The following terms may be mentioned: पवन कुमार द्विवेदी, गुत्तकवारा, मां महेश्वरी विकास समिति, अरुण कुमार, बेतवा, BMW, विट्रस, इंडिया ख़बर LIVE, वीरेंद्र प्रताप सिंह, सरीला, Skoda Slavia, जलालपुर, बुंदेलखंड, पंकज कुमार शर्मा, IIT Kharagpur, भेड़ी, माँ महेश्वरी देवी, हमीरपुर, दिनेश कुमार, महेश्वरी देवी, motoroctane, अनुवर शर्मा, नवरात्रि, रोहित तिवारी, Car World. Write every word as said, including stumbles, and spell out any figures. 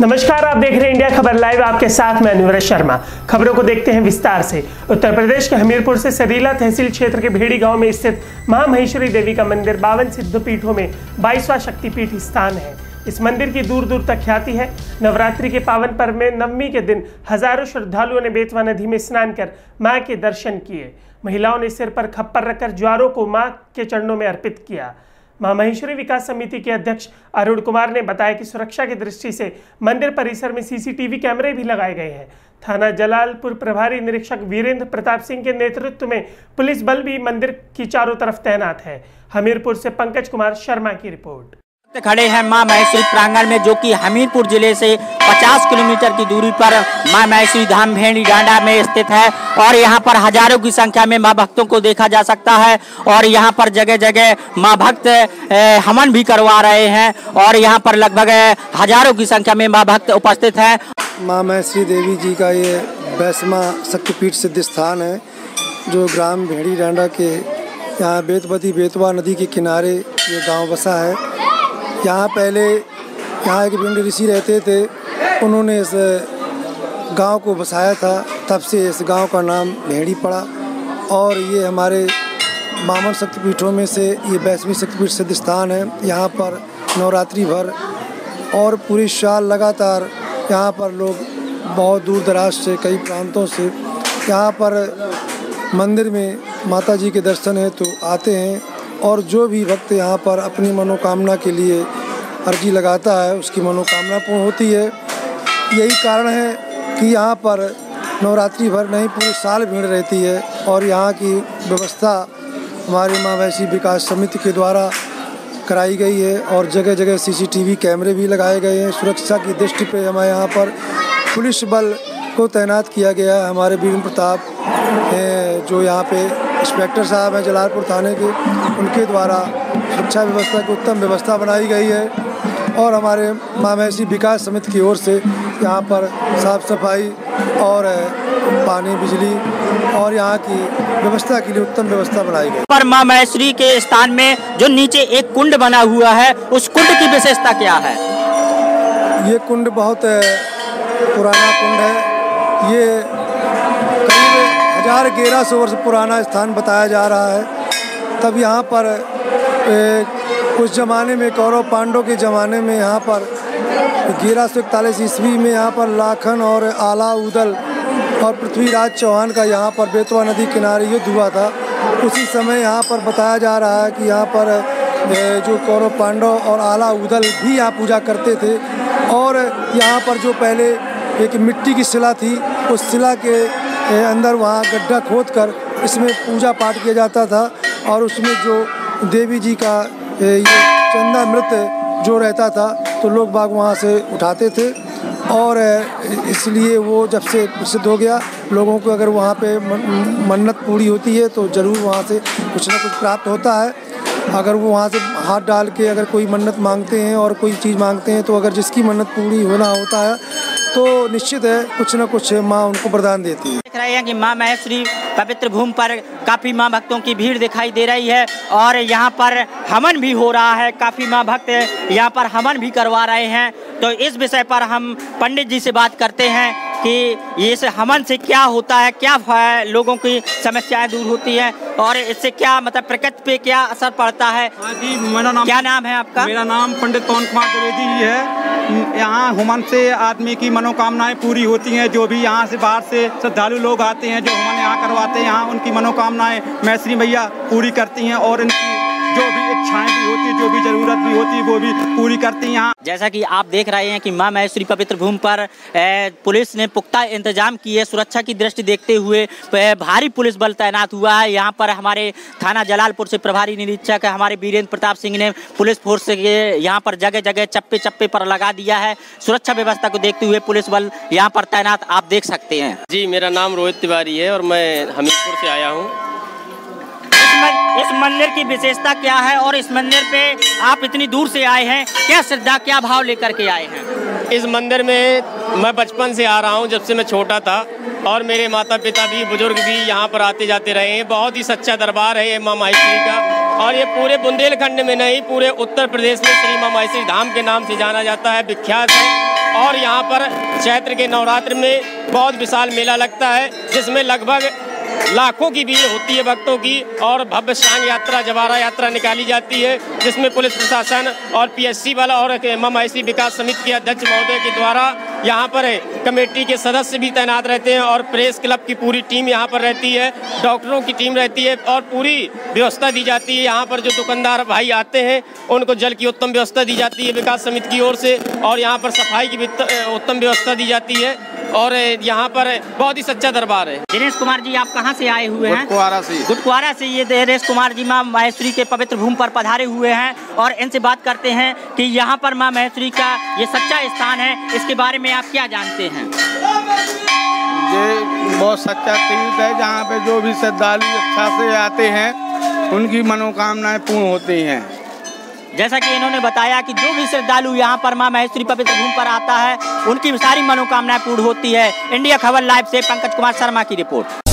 नमस्कार, आप देख रहे हैं इंडिया ख़बर लाइव। आपके साथ मैं अनुवर शर्मा। खबरों को देखते हैं विस्तार से। उत्तर प्रदेश के हमीरपुर से सरीला तहसील क्षेत्र के भेड़ी गांव में स्थित मां महेश्वरी देवी का मंदिर बावन सिद्धपीठों में बाईसवां शक्तिपीठ स्थान है। इस मंदिर की दूर दूर तक ख्याति है। नवरात्रि के पावन पर्व में नवमी के दिन हजारों श्रद्धालुओं ने बेतवा नदी में स्नान कर माँ के दर्शन किए। महिलाओं ने सिर पर खप्पर रखकर ज्वारों को माँ के चरणों में अर्पित किया। मां महेश्वरी विकास समिति के अध्यक्ष अरुण कुमार ने बताया कि सुरक्षा की दृष्टि से मंदिर परिसर में सीसीटीवी कैमरे भी लगाए गए हैं। थाना जलालपुर प्रभारी निरीक्षक वीरेंद्र प्रताप सिंह के नेतृत्व में पुलिस बल भी मंदिर की चारों तरफ तैनात है। हमीरपुर से पंकज कुमार शर्मा की रिपोर्ट। खड़े हैं मां महेश्वरी प्रांगण में, जो कि हमीरपुर जिले से पचास किलोमीटर की दूरी पर मां महेश्वरी धाम भेड़ी डांडा में स्थित है। और यहां पर हजारों की संख्या में मां भक्तों को देखा जा सकता है। और यहां पर जगह जगह मां भक्त हवन भी करवा रहे हैं। और यहां पर लगभग हजारों की संख्या में मां भक्त उपस्थित हैं। मां महेश्वरी देवी जी का ये वैष्मा शक्तिपीठ सिद्ध स्थान है, जो ग्राम भेड़ी डांडा के यहाँ बेतवती बेतवा नदी के किनारे ये गाँव बसा है। यहाँ पहले यहाँ एक पिंड ऋषि रहते थे, उन्होंने इस गांव को बसाया था। तब से इस गांव का नाम भेड़ी पड़ा। और ये हमारे बावन शक्तिपीठों में से ये वैष्णवी शक्तिपीठ सिद्ध स्थान है। यहाँ पर नवरात्रि भर और पूरी साल लगातार यहाँ पर लोग बहुत दूर दराज से, कई प्रांतों से यहाँ पर मंदिर में माता जी के दर्शन है तो आते हैं। और जो भी भक्त यहाँ पर अपनी मनोकामना के लिए अर्जी लगाता है, उसकी मनोकामना पूर्ण होती है। यही कारण है कि यहाँ पर नवरात्रि भर नहीं, पूरे साल भीड़ रहती है। और यहाँ की व्यवस्था हमारे माँ वैश्विक विकास समिति के द्वारा कराई गई है। और जगह जगह सीसीटीवी कैमरे भी लगाए गए हैं। सुरक्षा की दृष्टि पे हमारे यहाँ पर पुलिस बल को तैनात किया गया है। हमारे वीरेंद्र प्रताप जो यहाँ पे इंस्पेक्टर साहब हैं जलालपुर थाने के, उनके द्वारा सुरक्षा व्यवस्था की उत्तम व्यवस्था बनाई गई है। और हमारे मवेशी विकास समिति की ओर से यहाँ पर साफ सफाई और पानी, बिजली और यहाँ की व्यवस्था के लिए उत्तम व्यवस्था बनाई गई। पर माँ महेश्वरी के स्थान में जो नीचे एक कुंड बना हुआ है, उस कुंड की विशेषता क्या है? ये कुंड बहुत पुराना कुंड है। ये हजार ग्यारह सौ वर्ष पुराना स्थान बताया जा रहा है। तब यहाँ पर कुछ ज़माने में कौरव पांडव के ज़माने में यहाँ पर ग्यारह सौ इकतालीस ईस्वी में यहाँ पर लाखन और आला उदल और पृथ्वीराज चौहान का यहाँ पर बेतवा नदी किनारे युद्ध हुआ था। उसी समय यहाँ पर बताया जा रहा है कि यहाँ पर जो कौरव पांडव और आला उदल भी यहाँ पूजा करते थे। और यहाँ पर जो पहले एक मिट्टी की शिला थी, उस शिला के अंदर वहाँ गड्ढा खोदकर इसमें पूजा पाठ किया जाता था। और उसमें जो देवी जी का ये चंदामृत जो रहता था, तो लोग बाग वहाँ से उठाते थे। और इसलिए वो जब से प्रसिद्ध हो गया, लोगों को अगर वहाँ पे मन्नत पूरी होती है तो ज़रूर वहाँ से कुछ ना कुछ प्राप्त होता है। अगर वो वहाँ से हाथ डाल के अगर कोई मन्नत मांगते हैं और कोई चीज़ मांगते हैं, तो अगर जिसकी मन्नत पूरी होना होता है तो निश्चित है कुछ ना कुछ माँ उनको प्रदान देती है। देख रहे हैं कि माँ महेश्वरी पवित्र भूमि पर काफ़ी माँ भक्तों की भीड़ दिखाई दे रही है। और यहाँ पर हवन भी हो रहा है। काफ़ी माँ भक्त यहाँ पर हवन भी करवा रहे हैं। तो इस विषय पर हम पंडित जी से बात करते हैं कि ये इस हवन से क्या होता है, क्या लोगों की समस्याएं दूर होती है और इससे क्या मतलब प्रकृति पे क्या असर पड़ता है। हाँ जी, मेरा नाम क्या नाम है आपका? मेरा नाम पंडित पवन कुमार द्विवेदी जी है। यहाँ हवन से आदमी की मनोकामनाएं पूरी होती हैं। जो भी यहाँ से बाहर से श्रद्धालु लोग आते हैं, जो हवन यहाँ करवाते हैं, यहाँ उनकी मनोकामनाएं मैसरी मैया पूरी करती हैं। और इनकी जो भी इच्छाएं भी होती है, जो भी जरूरत भी होती है, वो भी पूरी करती हैं। यहाँ जैसा कि आप देख रहे हैं कि मां महेश्वरी पवित्र भूमि पर पुलिस ने पुख्ता इंतजाम किए। सुरक्षा की दृष्टि देखते हुए भारी पुलिस बल तैनात हुआ है। यहाँ पर हमारे थाना जलालपुर से प्रभारी निरीक्षक हमारे वीरेंद्र प्रताप सिंह ने पुलिस फोर्स के यहाँ पर जगह जगह चप्पे चप्पे पर लगा दिया है। सुरक्षा व्यवस्था को देखते हुए पुलिस बल यहाँ पर तैनात आप देख सकते हैं। जी, मेरा नाम रोहित तिवारी है और मैं हमीरपुर से आया हूँ। इस मंदिर की विशेषता क्या है और इस मंदिर पे आप इतनी दूर से आए हैं, क्या श्रद्धा क्या भाव लेकर के आए हैं? इस मंदिर में मैं बचपन से आ रहा हूँ, जब से मैं छोटा था। और मेरे माता पिता भी, बुजुर्ग भी यहाँ पर आते जाते रहे हैं। बहुत ही सच्चा दरबार है ये माँ महेश्वरी का। और ये पूरे बुंदेलखंड में नहीं, पूरे उत्तर प्रदेश में श्री माँ महेश्वरी धाम के नाम से जाना जाता है, विख्यात है। और यहाँ पर चैत्र के नवरात्र में बहुत विशाल मेला लगता है जिसमें लगभग लाखों की भीड़ होती है भक्तों की और भव्य सांग यात्रा जवारा यात्रा निकाली जाती है जिसमें पुलिस प्रशासन और पीएससी वाला और एमएमआईसी विकास समिति के अध्यक्ष महोदय के द्वारा यहाँ पर कमेटी के सदस्य भी तैनात रहते हैं और प्रेस क्लब की पूरी टीम यहाँ पर रहती है, डॉक्टरों की टीम रहती है और पूरी व्यवस्था दी जाती है। यहाँ पर जो दुकानदार भाई आते हैं उनको जल की उत्तम व्यवस्था दी जाती है विकास समिति की ओर से और यहाँ पर सफाई की उत्तम व्यवस्था दी जाती है और यहाँ पर बहुत ही सच्चा दरबार है। दिनेश कुमार जी, आप कहाँ से आए हुए हैं? गुत्तकवारा से। गुत्तकवारा से ये दिनेश कुमार जी माँ महेश्वरी के पवित्र भूमि पर पधारे हुए हैं और इनसे बात करते हैं कि यहाँ पर माँ महेश्वरी का ये सच्चा स्थान है, इसके बारे में आप क्या जानते हैं? ये बहुत सच्चा तीर्थ है जहाँ पे जो भी श्रद्धालु इच्छा से आते हैं उनकी मनोकामनाएं पूर्ण होती हैं। जैसा कि इन्होंने बताया कि जो भी श्रद्धालु यहाँ पर माँ महेश्वरी पवित्र भूमि पर आता है उनकी सारी मनोकामनाएं पूर्ण होती है। इंडिया ख़बर लाइव से पंकज कुमार शर्मा की रिपोर्ट।